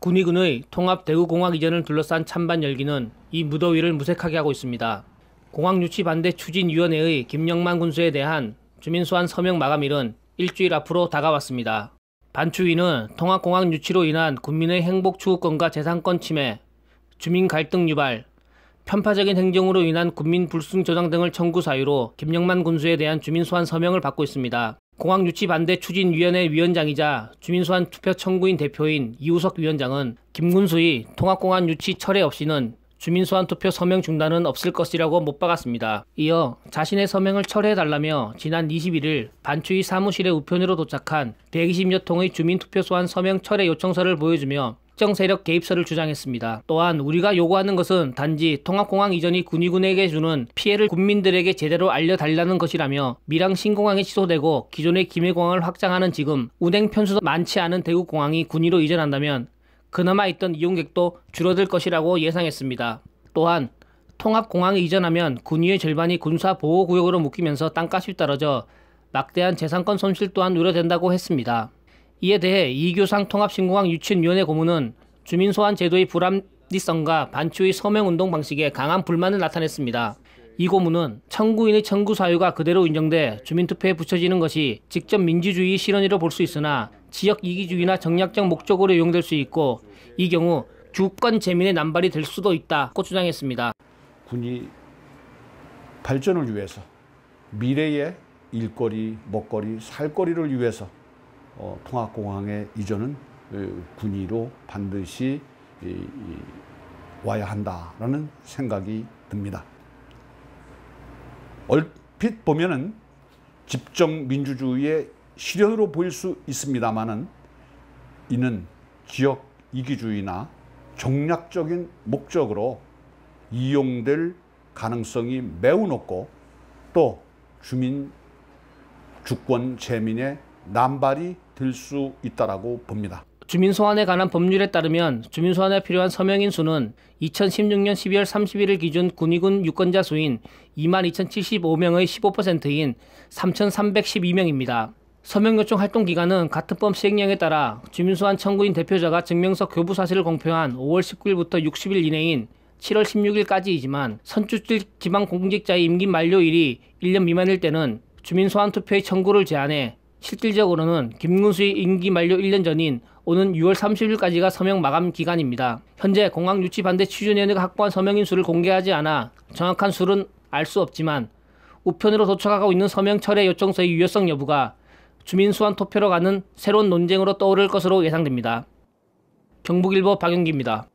군위군의 통합대구공항 이전을 둘러싼 찬반 열기는 이 무더위를 무색하게 하고 있습니다. 공항 유치 반대 추진위원회의 김영만 군수에 대한 주민소환 서명 마감일은 일주일 앞으로 다가왔습니다. 반추위는 통합공항 유치로 인한 국민의 행복 추구권과 재산권 침해, 주민 갈등 유발, 편파적인 행정으로 인한 국민 불승 조장 등을 청구 사유로 김영만 군수에 대한 주민소환 서명을 받고 있습니다. 공항 유치 반대 추진위원회 위원장이자 주민소환 투표 청구인 대표인 이우석 위원장은 김군수의 통합공항 유치 철회 없이는 주민소환 투표 서명 중단은 없을 것이라고 못 박았습니다. 이어 자신의 서명을 철회해달라며 지난 21일 반추위 사무실의 우편으로 도착한 120여 통의 주민투표 소환 서명 철회 요청서를 보여주며 특정세력 개입설을 주장했습니다. 또한 우리가 요구하는 것은 단지 통합공항 이전이 군위군에게 주는 피해를 국민들에게 제대로 알려달라는 것이라며 밀양 신공항이 취소되고 기존의 김해공항을 확장하는 지금 운행 편수도 많지 않은 대구공항이 군위로 이전한다면 그나마 있던 이용객도 줄어들 것이라고 예상했습니다. 또한 통합공항이 이전하면 군위의 절반이 군사보호구역으로 묶이면서 땅값이 떨어져 막대한 재산권 손실 또한 우려된다고 했습니다. 이에 대해 이교상 통합신공항 유치위원회 고문은 주민소환 제도의 불합리성과 반추의 서명운동 방식에 강한 불만을 나타냈습니다. 이 고문은 청구인의 청구 사유가 그대로 인정돼 주민투표에 붙여지는 것이 직접 민주주의 실현이라 볼 수 있으나 지역 이기주의나 정략적 목적으로 이용될 수 있고 이 경우 주권 재민의 남발이 될 수도 있다고 주장했습니다. 군이 발전을 위해서 미래의 일거리, 먹거리, 살거리를 위해서 통합공항의 이전은 군위로 반드시 와야 한다라는 생각이 듭니다. 얼핏 보면은 집정 민주주의의 실현으로 보일 수 있습니다만은 이는 지역 이기주의나 정략적인 목적으로 이용될 가능성이 매우 높고 또 주민 주권 재민의 남발이 될 수 있다라고 봅니다. 주민소환에 관한 법률에 따르면 주민소환에 필요한 서명인 수는 2016년 12월 31일 기준 군위군 유권자 수인 22,075명의 15%인 3,312명입니다. 서명 요청 활동 기간은 같은 법 시행령에 따라 주민소환 청구인 대표자가 증명서 교부 사실을 공표한 5월 19일부터 60일 이내인 7월 16일까지이지만 선출직 지방공직자의 임기 만료일이 1년 미만일 때는 주민소환 투표의 청구를 제한해 실질적으로는 김군수의 임기 만료 1년 전인 오는 6월 30일까지가 서명 마감 기간입니다. 현재 공항 유치 반대 추진위원회가 확보한 서명인 수를 공개하지 않아 정확한 수는 알 수 없지만 우편으로 도착하고 있는 서명 철회 요청서의 유효성 여부가 주민소환 투표로 가는 새로운 논쟁으로 떠오를 것으로 예상됩니다. 경북일보 박영기입니다.